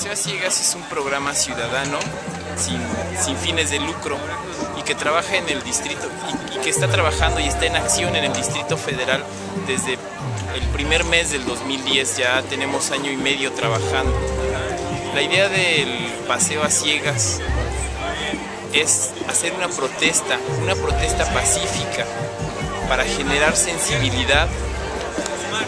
Paseo a Ciegas es un programa ciudadano sin fines de lucro y que trabaja en el distrito y que está trabajando y está en acción en el Distrito Federal desde el primer mes del 2010. Ya tenemos año y medio trabajando. La idea del Paseo a Ciegas es hacer una protesta pacífica para generar sensibilidad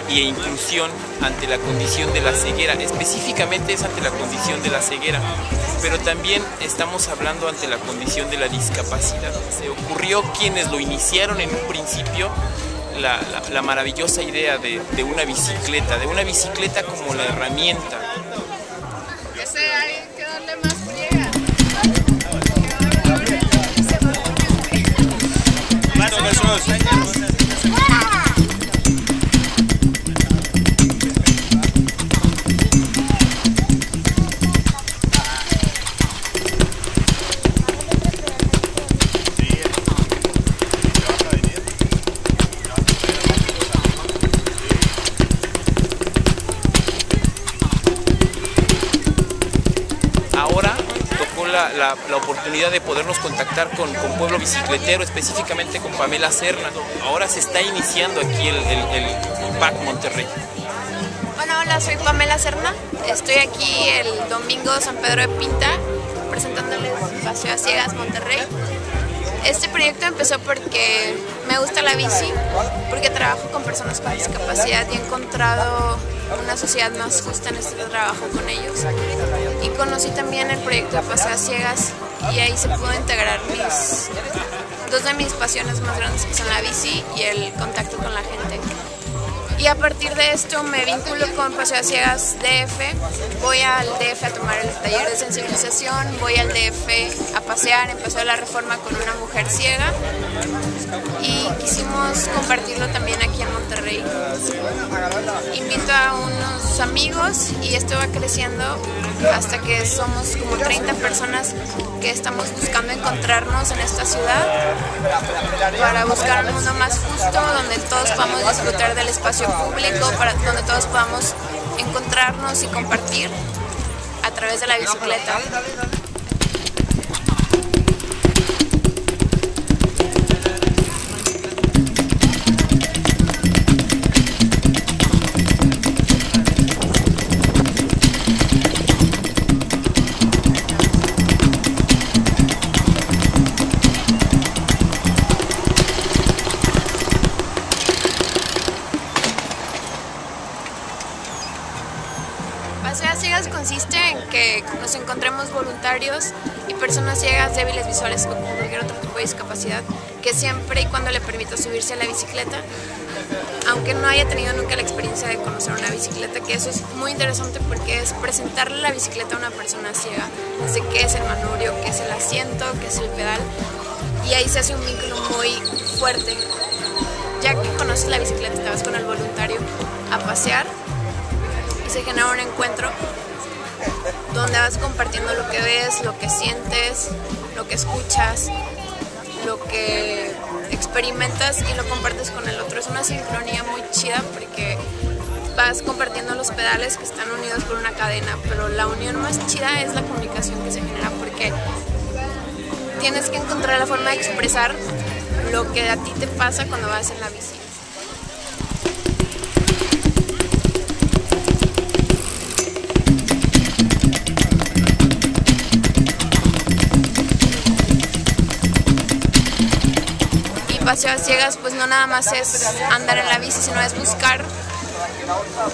e inclusión ante la condición de la ceguera. Específicamente es ante la condición de la ceguera, pero también estamos hablando ante la condición de la discapacidad. Se ocurrió quienes lo iniciaron en un principio la maravillosa idea de una bicicleta, como la herramienta. La oportunidad de podernos contactar con Pueblo Bicicletero, específicamente con Pamela Serna. Ahora se está iniciando aquí el PAC Monterrey. Bueno, hola, soy Pamela Serna. Estoy aquí el domingo San Pedro de Pinta presentándoles Paseo a Ciegas Monterrey. Este proyecto empezó porque me gusta la bici, porque trabajo con personas con discapacidad y he encontrado una sociedad más justa en este trabajo con ellos. Y conocí también el proyecto de Paseo a Ciegas y ahí se pudo integrar dos de mis pasiones más grandes, que son la bici y el contacto con la gente. Y a partir de esto me vinculo con Paseo a Ciegas DF, voy al DF a tomar el taller de sensibilización, voy al DF a pasear, empezó la reforma con una mujer ciega y quisimos compartirlo también aquí en Monterrey. Invito a unos amigos y esto va creciendo hasta que somos como 30 personas que estamos buscando encontrarnos en esta ciudad para buscar un mundo más justo, donde todos podamos disfrutar del espacio público, donde todos podamos encontrarnos y compartir a través de la bicicleta. Paseo a Ciegas consiste en que nos encontremos voluntarios y personas ciegas, débiles visuales o con cualquier otro tipo de discapacidad, que siempre y cuando le permita subirse a la bicicleta, aunque no haya tenido nunca la experiencia de conocer una bicicleta, que eso es muy interesante porque es presentarle la bicicleta a una persona ciega, desde qué es el manubrio, qué es el asiento, qué es el pedal, y ahí se hace un vínculo muy fuerte. Ya que conoces la bicicleta, te vas con el voluntario a pasear, se genera un encuentro donde vas compartiendo lo que ves, lo que sientes, lo que escuchas, lo que experimentas y lo compartes con el otro. Es una sincronía muy chida porque vas compartiendo los pedales que están unidos por una cadena, pero la unión más chida es la comunicación que se genera porque tienes que encontrar la forma de expresar lo que a ti te pasa cuando vas en la bici. Paseo a Ciegas pues no nada más es andar en la bici, sino es buscar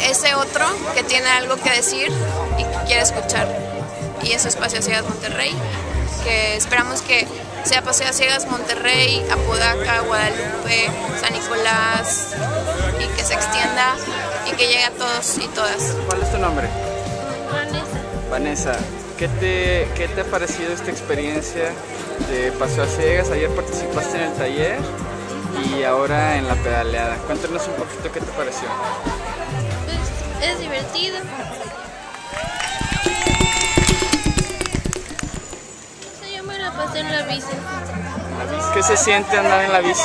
ese otro que tiene algo que decir y que quiere escuchar. Y eso es Paseo a Ciegas Monterrey, que esperamos que sea Paseo a Ciegas Monterrey, Apodaca, Guadalupe, San Nicolás, y que se extienda y que llegue a todos y todas. ¿Cuál es tu nombre? Vanessa. ¿Qué te ha parecido esta experiencia de Paseo a Ciegas? Ayer participaste en el taller y ahora en la pedaleada. Cuéntanos un poquito qué te pareció. Pues es divertido. Se llama la paseo en la bici. ¿Qué se siente andar en la bici?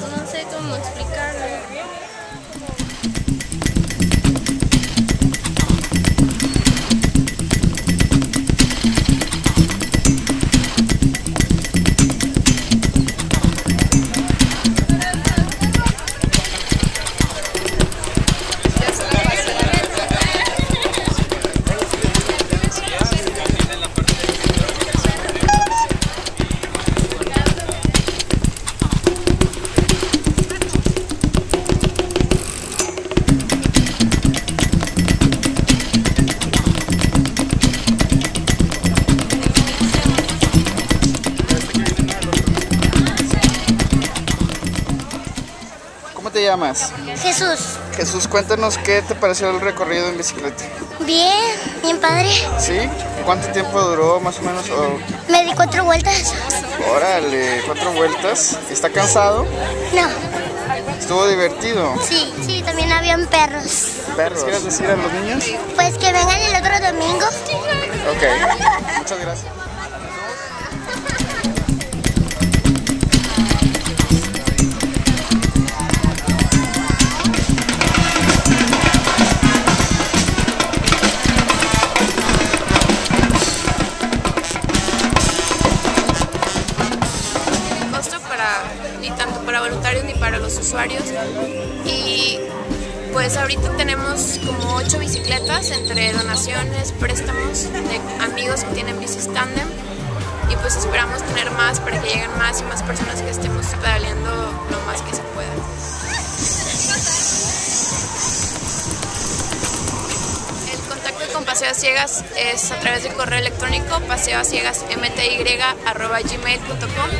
Pues no sé cómo explicarlo. llamas? Jesús. Jesús, cuéntanos qué te pareció el recorrido en bicicleta. Bien, bien padre. ¿Sí? ¿Cuánto tiempo duró más o menos? Oh. Me di 4 vueltas. Órale, 4 vueltas. ¿Está cansado? No. ¿Estuvo divertido? Sí, sí, también habían perros. ¿Perros? ¿Quieres decir a los niños? Pues que vengan el otro domingo. Ok, muchas gracias. Usuarios, y pues ahorita tenemos como 8 bicicletas entre donaciones, préstamos de amigos que tienen bicis tandem, y pues esperamos tener más para que lleguen más y más personas, que estemos pedaleando lo más que se pueda. El contacto con Paseo a Ciegas es a través del correo electrónico paseoaciegasmty@gmail.com.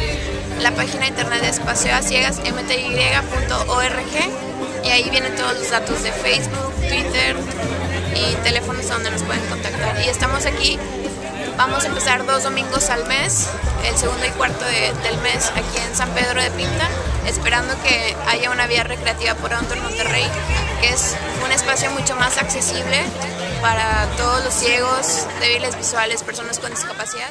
La página de internet es paseoaciegasmty.org, y ahí vienen todos los datos de Facebook, Twitter y teléfonos donde nos pueden contactar. Y estamos aquí, vamos a empezar 2 domingos al mes, el segundo y cuarto del mes, aquí en San Pedro de Pinta, esperando que haya una vía recreativa pronto en Monterrey, que es un espacio mucho más accesible para todos los ciegos, débiles visuales, personas con discapacidad.